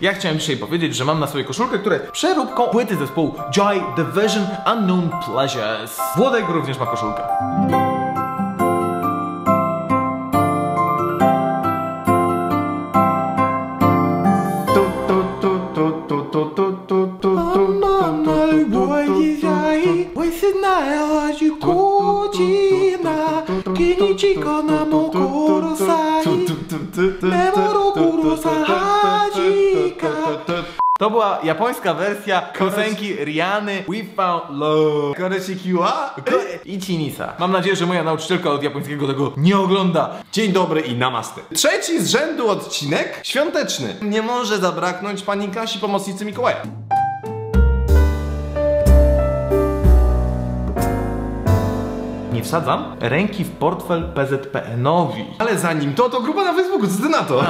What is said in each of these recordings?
Ja chciałem dzisiaj powiedzieć, że mam na sobie koszulkę, która jest przeróbką płyty zespołu Joy Division Unknown Pleasures. Włodek również ma koszulkę. To była japońska wersja piosenki Rihanny We Found Love. Ichinisa. Mam nadzieję, że moja nauczycielka od japońskiego tego nie ogląda. Dzień dobry i namaste. Trzeci z rzędu odcinek świąteczny. Nie może zabraknąć pani Kasi, pomocnicy Mikołaja. Nie wsadzam ręki w portfel PZPN-owi. Ale zanim to grupa na Facebooku, co ty na to?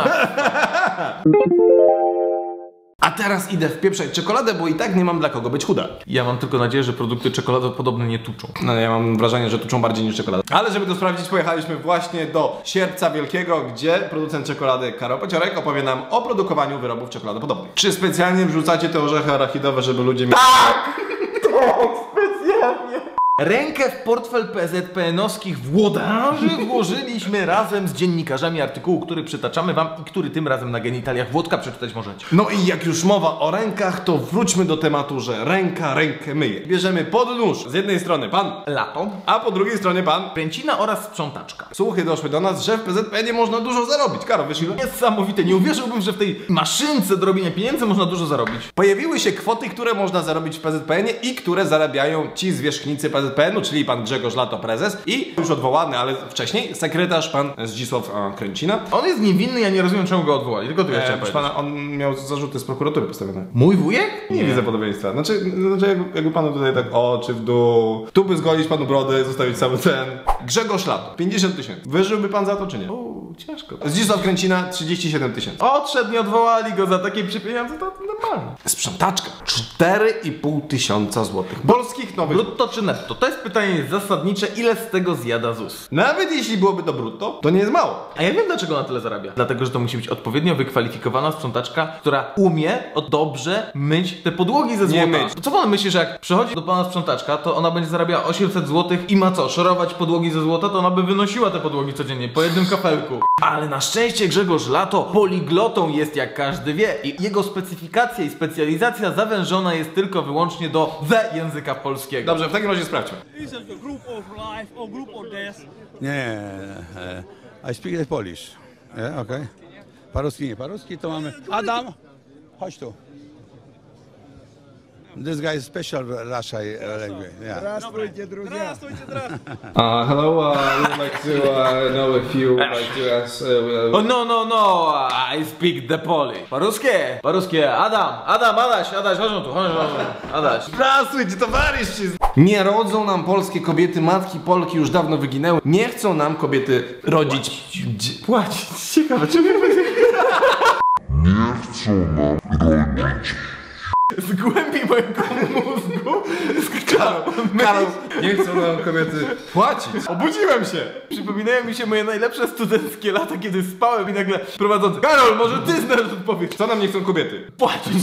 A teraz idę wpieprzać czekoladę, bo i tak nie mam dla kogo być chuda. Ja mam tylko nadzieję, że produkty czekoladopodobne nie tuczą. No ja mam wrażenie, że tuczą bardziej niż czekolada. Ale żeby to sprawdzić, pojechaliśmy właśnie do Sierpca Wielkiego, gdzie producent czekolady Karol Paciorek opowie nam o produkowaniu wyrobów czekoladopodobnych. Czy specjalnie wrzucacie te orzechy arachidowe, żeby ludzie mieli... Tak! Tak, specjalnie! Rękę w portfel PZPN-owskich włodarzy włożyliśmy razem z dziennikarzami artykułu, który przytaczamy wam i który tym razem na genitaliach Włodka przeczytać możecie. No i jak już mowa o rękach, to wróćmy do tematu, że ręka rękę myje. Bierzemy pod nóż z jednej strony pan Lato, a po drugiej stronie pan Kręcina oraz sprzątaczka. Słuchy doszły do nas, że w PZPN-ie można dużo zarobić. Karol, wiesz ile? Niesamowite, nie uwierzyłbym, że w tej maszynce do robienia pieniędzy można dużo zarobić. Pojawiły się kwoty, które można zarobić w PZPN-ie i które zarabiają ci zwierzchnicy PZPN-ie. Czyli pan Grzegorz Lato, prezes, i już odwołany, ale wcześniej sekretarz pan Zdzisław Kręcina. On jest niewinny, ja nie rozumiem, czemu go odwołali, tylko tu ja chciałem powiedzieć. On miał zarzuty z prokuratury postawione. Mój wujek? Nie widzę podobieństwa. Znaczy jakby panu tutaj tak oczy w dół, tu by zgolić panu brodę, zostawić cały ten. Grzegorz Lato, 50 000. Wyżyłby pan za to, czy nie? Ciężko. Zdzisław Kręcina, 37 000. Odszedł, nie odwołali go za takie przypieniądze, to normalne. Sprzątaczka, 4 500 złotych. Polskich nowych. Brutto czy netto? To jest pytanie zasadnicze, ile z tego zjada ZUS? Nawet jeśli byłoby to brutto, to nie jest mało. A ja wiem, dlaczego na tyle zarabia. Dlatego, że to musi być odpowiednio wykwalifikowana sprzątaczka, która umie dobrze myć te podłogi ze złota. Co pan myśli, że jak przychodzi do pana sprzątaczka, to ona będzie zarabiała 800 zł i ma co, szorować podłogi ze złota, to ona by wynosiła te podłogi codziennie po jednym kafelku. Ale na szczęście Grzegorz Lato poliglotą jest, jak każdy wie, i jego specyfikacja i specjalizacja zawężona jest tylko wyłącznie do języka polskiego. Dobrze, w takim razie sprawdźmy. Nie, I speak Polish. Yeah, okay. Paruski nie, paruski to mamy... Adam, chodź tu. This guy is special Russia language. Yeah. Hello, I would like to know if you would like to ask... Oh, no, I speak the Polish. Po ruskie, Adaś, chodź tu. Здравствуйте, товарищи! Nie rodzą nam polskie kobiety, matki Polki już dawno wyginęły. Nie chcą nam kobiety rodzić... Płacić. Ciekawe, czemu... Nie chcą nam rodzić... Z głębi mojego mózgu Karol, nie chcą nam kobiety płacić. Obudziłem się. Przypominają mi się moje najlepsze studenckie lata, kiedy spałem i nagle prowadzący: Karol, może ty znasz odpowiedź. Co nam nie chcą kobiety? Płacić.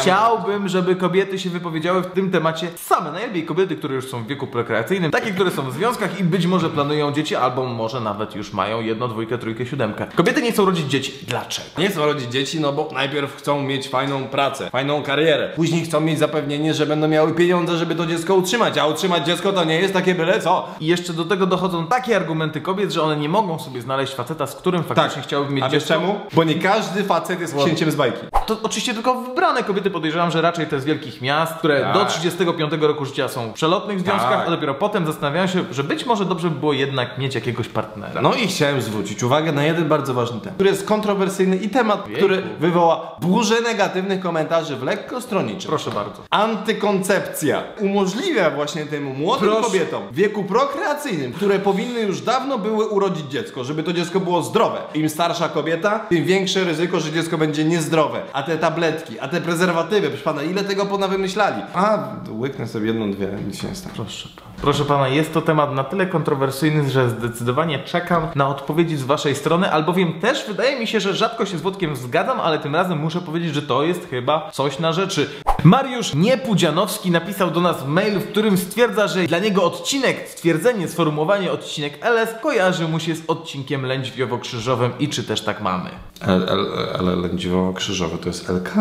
Chciałbym, żeby kobiety się wypowiedziały w tym temacie same. Najlepiej kobiety, które już są w wieku prokreacyjnym, takie, które są w związkach i być może planują dzieci, albo może nawet już mają 1, 2, 3, 7. Kobiety nie chcą rodzić dzieci. Dlaczego? Nie chcą rodzić dzieci, no bo najpierw chcą mieć fajną pracę, fajną karierę. Później chcą mieć zapewnienie, że będą miały pieniądze, żeby to dziecko utrzymać, a utrzymać dziecko to nie jest takie byle co. I jeszcze do tego dochodzą takie argumenty kobiet, że one nie mogą sobie znaleźć faceta, z którym faktycznie chciałyby mieć dziecko. A wiesz czemu? Bo nie każdy facet jest księciem z bajki. To oczywiście tylko wybrane kobiety, podejrzewam, że raczej te z wielkich miast, które do 35 roku życia są w przelotnych związkach, a dopiero potem zastanawiają się, że być może dobrze by było jednak mieć jakiegoś partnera. No i chciałem zwrócić uwagę na jeden bardzo ważny temat, który jest kontrowersyjny i temat, który wywoła burzę negatywnych komentarzy w Lekko Stronniczy. Proszę bardzo. Antykoncepcja umożliwia właśnie tym młodym kobietom w wieku prokreacyjnym, które powinny już dawno były urodzić dziecko, żeby to dziecko było zdrowe. Im starsza kobieta, tym większe ryzyko, że dziecko będzie niezdrowe. A te tabletki, a te prezerwatywy, proszę pana, ile tego ponawymyślali? A, łyknę sobie jedną, dwie, nic się nie stało. Proszę pana. Proszę pana, jest to temat na tyle kontrowersyjny, że zdecydowanie czekam na odpowiedzi z waszej strony, albowiem też wydaje mi się, że rzadko się z Włodkiem zgadzam, ale tym razem muszę powiedzieć, że to jest chyba coś na rzeczy. Mariusz Niepudzianowski napisał do nas mail, w którym stwierdza, że dla niego odcinek, stwierdzenie, sformułowanie odcinek LS kojarzy mu się z odcinkiem lędźwiowo-krzyżowym i czy też tak mamy? Ale lędźwiowo-krzyżowy to jest LK.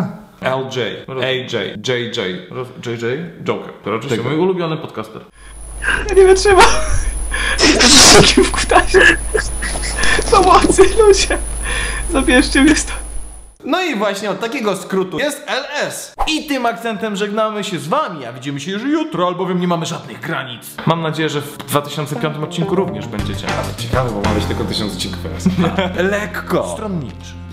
LJ, AJ, JJ, JJ, Joker. To raczej się mój ulubiony podcaster. Ja nie wytrzymam. Jestem takim w kutasie. Pomocy, ludzie. Zabierzcie mnie stąd. No i właśnie od takiego skrótu jest LS. I tym akcentem żegnamy się z wami, a widzimy się już jutro, albowiem nie mamy żadnych granic. Mam nadzieję, że w 2005 odcinku również będziecie. Ale ciekawe, bo ma być tylko 1000 odcinków. Lekko Stronniczy.